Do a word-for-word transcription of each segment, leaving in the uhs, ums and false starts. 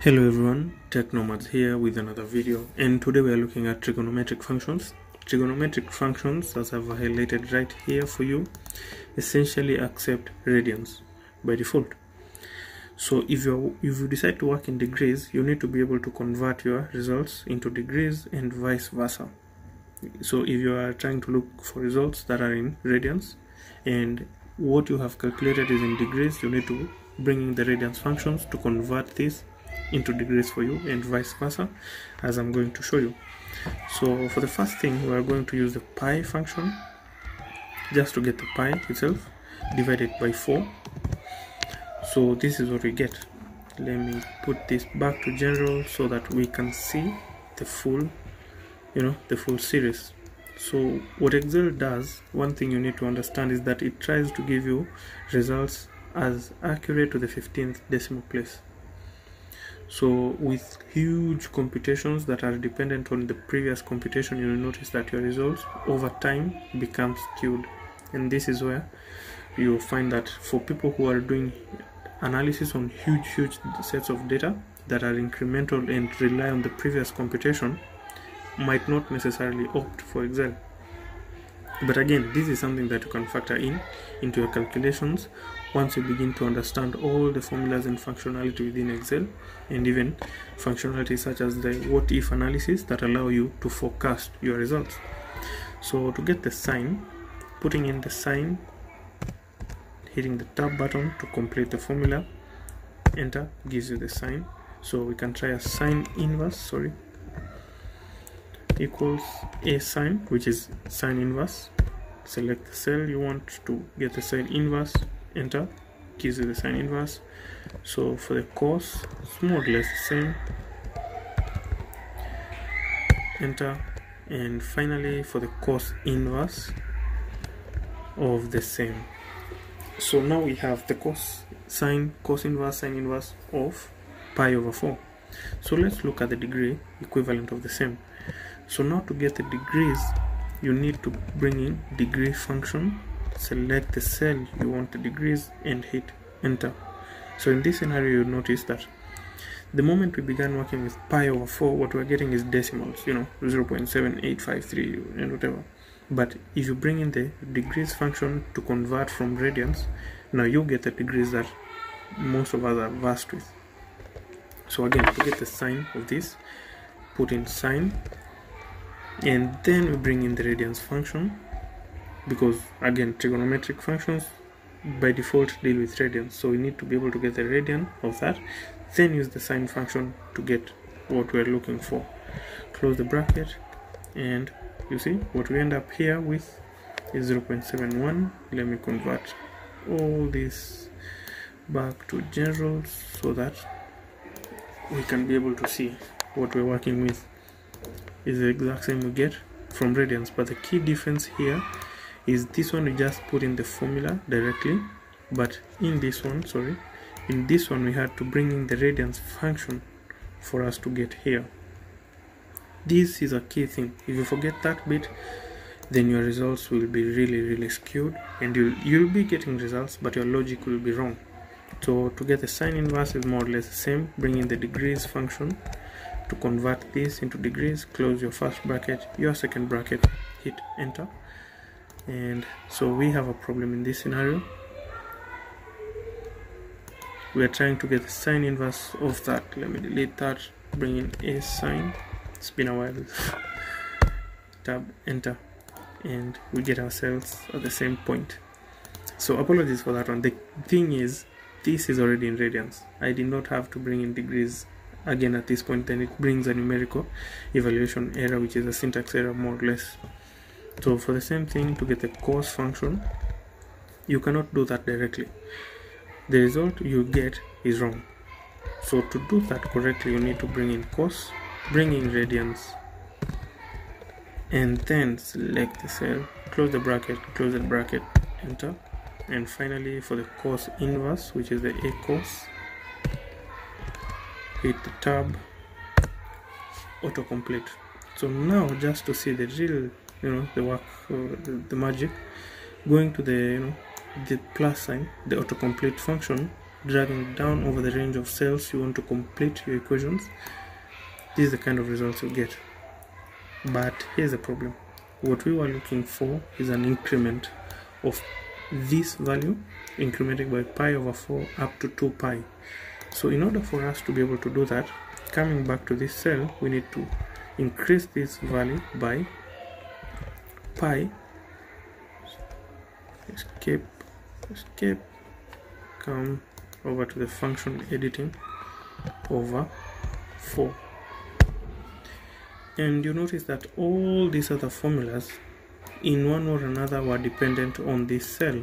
Hello everyone, Technomads here with another video, and today we are looking at trigonometric functions. Trigonometric functions, as I've highlighted right here for you, essentially accept radians by default. So if you if you decide to work in degrees, you need to be able to convert your results into degrees and vice versa. So if you are trying to look for results that are in radians and what you have calculated is in degrees, you need to bring in the radians functions to convert this into degrees for you and vice versa, as I'm going to show you. So for the first thing, we are going to use the pi function just to get the pi itself divided by four. So this is what we get. Let me put this back to general so that we can see the full you know the full series. So what Excel does, one thing you need to understand is that it tries to give you results as accurate to the fifteenth decimal place. So with huge computations that are dependent on the previous computation, you will notice that your results over time become skewed, and this is where you'll find that for people who are doing analysis on huge huge sets of data that are incremental and rely on the previous computation, might not necessarily opt for Excel. But again, this is something that you can factor in into your calculations once you begin to understand all the formulas and functionality within Excel, and even functionality such as the what if analysis that allow you to forecast your results. So to get the sign, putting in the sign, hitting the tab button to complete the formula, enter gives you the sign. So we can try a sine inverse, sorry equals a sine, which is sine inverse. Select the cell you want to get the sine inverse, enter, gives you the sine inverse. So for the cos, it's more or less the same, enter, and finally for the cos inverse of the same. So now we have the cos, sine, cos inverse, sine inverse of pi over four. So let's look at the degree equivalent of the same. So now to get the degrees, you need to bring in degree function, select the cell you want the degrees, and hit enter. So in this scenario, you notice that the moment we began working with pi over four, what we're getting is decimals, you know, zero point seven eight five three and whatever. But if you bring in the degrees function to convert from radians, now you get the degrees that most of us are versed with. So again, to get the sign of this, put in sine, and then we bring in the radians function, because again, trigonometric functions by default deal with radians, so we need to be able to get the radian of that, then use the sine function to get what we're looking for. Close the bracket, and you see what we end up here with is zero point seven one. Let me convert all this back to general so that we can be able to see what we're working with is the exact same we get from radians. But the key difference here is this one, we just put in the formula directly, but in this one sorry in this one we had to bring in the radians function for us to get here. This is a key thing. If you forget that bit, then your results will be really really skewed, and you'll, you'll be getting results but your logic will be wrong. So to get the sine inverse is more or less the same. Bring in the degrees function to convert this into degrees, close your first bracket, your second bracket, hit enter. And so we have a problem in this scenario. We are trying to get the sine inverse of that. Let me delete that, bring in a sine, it's been a while, tab, enter, and we get ourselves at the same point. So apologies for that one. The thing is, this is already in radians. I did not have to bring in degrees again at this point, then it brings a numerical evaluation error, which is a syntax error more or less. So for the same thing, to get the cos function, you cannot do that directly. The result you get is wrong. So to do that correctly, you need to bring in cos, bring in radians, and then select the cell, close the bracket, close the bracket, enter. And finally for the cos inverse, which is the a cos, hit the tab, autocomplete. So now just to see the real, you know, the work, uh, the, the magic, going to the you know the plus sign, the autocomplete function, dragging down over the range of cells you want to complete your equations. This is the kind of results you get. But here's the problem. What we were looking for is an increment of this value, incremented by pi over four up to two pi. So in order for us to be able to do that, coming back to this cell, we need to increase this value by pi, escape, escape, come over to the function editing, over four. And you notice that all these other formulas in one or another were dependent on this cell.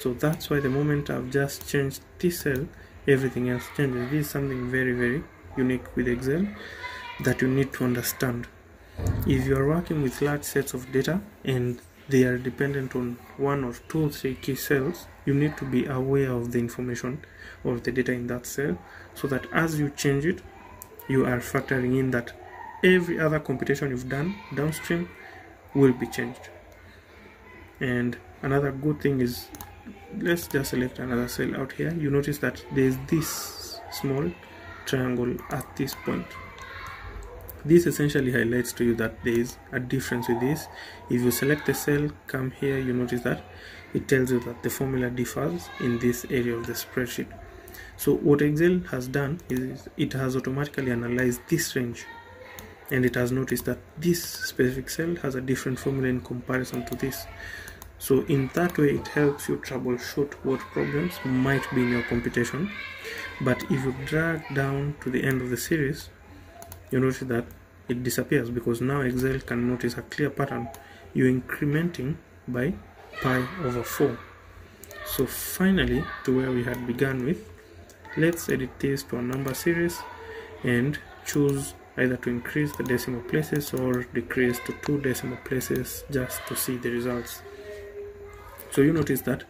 So that's why the moment I've just changed this cell, everything else changes. This is something very, very unique with Excel that you need to understand. If you are working with large sets of data and they are dependent on one or two or three key cells, you need to be aware of the information or the data in that cell, so that as you change it, you are factoring in that every other computation you've done downstream will be changed. And another good thing is, let's just select another cell out here. You notice that there's this small triangle at this point. This essentially highlights to you that there is a difference with this. If you select the cell, come here, you notice that it tells you that the formula differs in this area of the spreadsheet. So what Excel has done is it has automatically analyzed this range, and it has noticed that this specific cell has a different formula in comparison to this. So in that way, it helps you troubleshoot what problems might be in your computation. But if you drag down to the end of the series, you notice that it disappears, because now Excel can notice a clear pattern. You're incrementing by pi over four. So finally, to where we had begun with, let's edit this to a number series and choose either to increase the decimal places or decrease to two decimal places just to see the results. So you notice that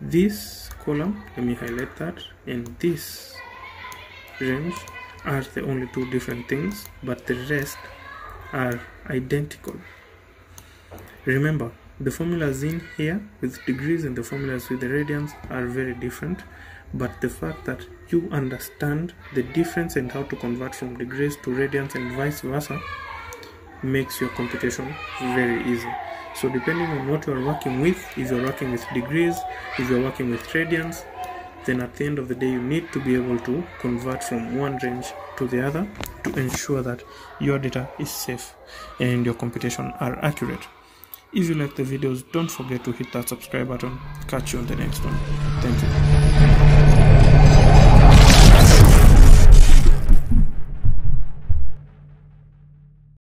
this column, let me highlight that, and this range are the only two different things, but the rest are identical. Remember, the formulas in here with degrees and the formulas with the radians are very different, but the fact that you understand the difference and how to convert from degrees to radians and vice versa makes your computation very easy. So depending on what you are working with, if you are working with degrees, if you are working with radians, then at the end of the day you need to be able to convert from one range to the other to ensure that your data is safe and your computation are accurate. If you like the videos, don't forget to hit that subscribe button. Catch you on the next one. Thank you.